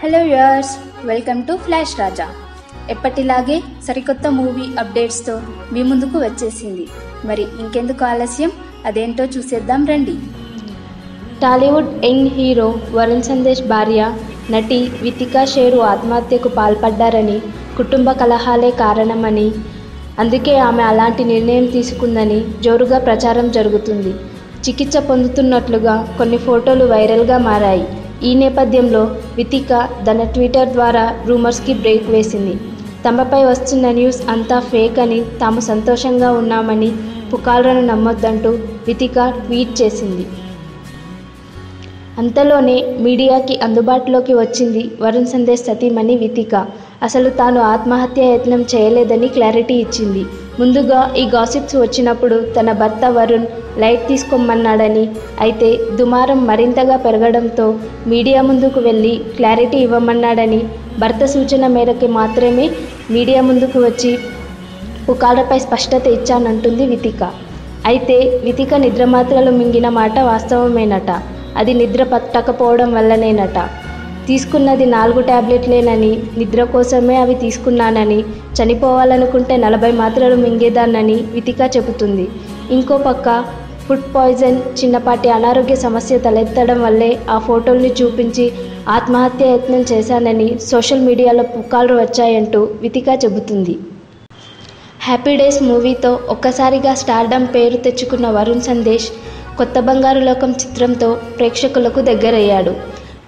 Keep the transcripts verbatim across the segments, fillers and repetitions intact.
Hello యర్స్, welcome to flash Raja. ఎప్పటిలాగే సరికొత్త మూవీ అప్డేట్స్తో మీ ముందుకు వచ్చేసింది. మరి ఇంకెందుకు ఆలస్యం, అదేంటో చూసేద్దాం రండి. టాలీవుడ్ యంగ్ హీరో వరుణ్ సందేశ్ భార్య నటి వితికా షేరు ఆత్మహత్యకు పాల్పడ్డారని, కుటుంబ కలహాలే కారణమని, అందుకే ఆమె అలాంటి నిర్ణయం తీసుకుందని జోరుగా ప్రచారం జరుగుతుంది. చికిత్స పొందుతున్నట్లుగా కొన్ని ఫోటోలు వైరల్గా మారాయి. ఈ నేపథ్యంలో వితిక తన ట్విట్టర్ ద్వారా రూమర్స్కి బ్రేక్ వేసింది. తమపై వస్తున్న న్యూస్ అంతా ఫేక్ అని, తాము సంతోషంగా ఉన్నామని, పుకార్లను నమ్మొద్దంటూ వితిక ట్వీట్ చేసింది. అంతలోనే మీడియాకి అందుబాటులోకి వచ్చింది వరుణ్ సందేశ్ సతీమణి వితిక. అసలు తాను ఆత్మహత్యా యత్నం చేయలేదని క్లారిటీ ఇచ్చింది. ముందుగా ఈ గాసిప్స్ వచ్చినప్పుడు తన భర్త వరుణ్ లైట్ తీసుకోమన్నాడని, అయితే దుమారం మరింతగా పెరగడంతో మీడియా ముందుకు వెళ్ళి క్లారిటీ ఇవ్వమన్నాడని, భర్త సూచన మేరకు మాత్రమే మీడియా ముందుకు వచ్చి పుకార్లపై స్పష్టత ఇచ్చానంటుంది వితిక. అయితే వితిక నిద్రమాత్రలు మింగిన మాట వాస్తవమేనట. అది నిద్ర పట్టకపోవడం వల్లనేనట. తీసుకున్నది నాలుగు ట్యాబ్లెట్లేనని, నిద్ర కోసమే అవి తీసుకున్నానని, చనిపోవాలనుకుంటే నలభై మాత్రలు మింగేదాన్నని వితిక చెబుతుంది. ఇంకో పక్క ఫుడ్ పాయిజన్, చిన్నపాటి అనారోగ్య సమస్య తలెత్తడం వల్లే ఆ ఫోటోల్ని చూపించి ఆత్మహత్య యత్నం చేశానని సోషల్ మీడియాలో పుకార్లు వచ్చాయంటూ వితిక చెబుతుంది. హ్యాపీ డేస్ మూవీతో ఒక్కసారిగా స్టార్డమ్ పేరు తెచ్చుకున్న వరుణ్ సందేశ్ కొత్త బంగారు లోకం చిత్రంతో ప్రేక్షకులకు దగ్గరయ్యాడు.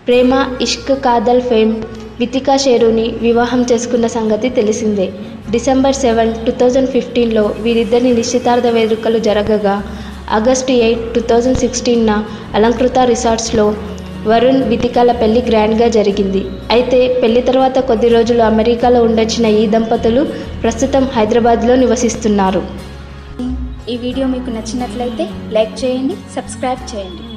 ప్రేమ ఇష్క్ కాదల్ ఫేమ్ వితికా షేరుని వివాహం చేసుకున్న సంగతి తెలిసిందే. డిసెంబర్ సెవెన్ టూ థౌజండ్ ఫిఫ్టీన్లో వీరిద్దరిని నిశ్చితార్థ వేడుకలు జరగగా, ఆగస్టు ఎయిట్ టూ థౌజండ్ సిక్స్టీన్న అలంకృత రిసార్ట్స్లో వరుణ్ వితికాల పెళ్లి గ్రాండ్గా జరిగింది. అయితే పెళ్లి తర్వాత కొద్ది రోజులు అమెరికాలో ఉండొచ్చిన ఈ దంపతులు ప్రస్తుతం హైదరాబాద్లో నివసిస్తున్నారు. ఈ వీడియో మీకు నచ్చినట్లయితే లైక్ చేయండి, సబ్స్క్రైబ్ చేయండి.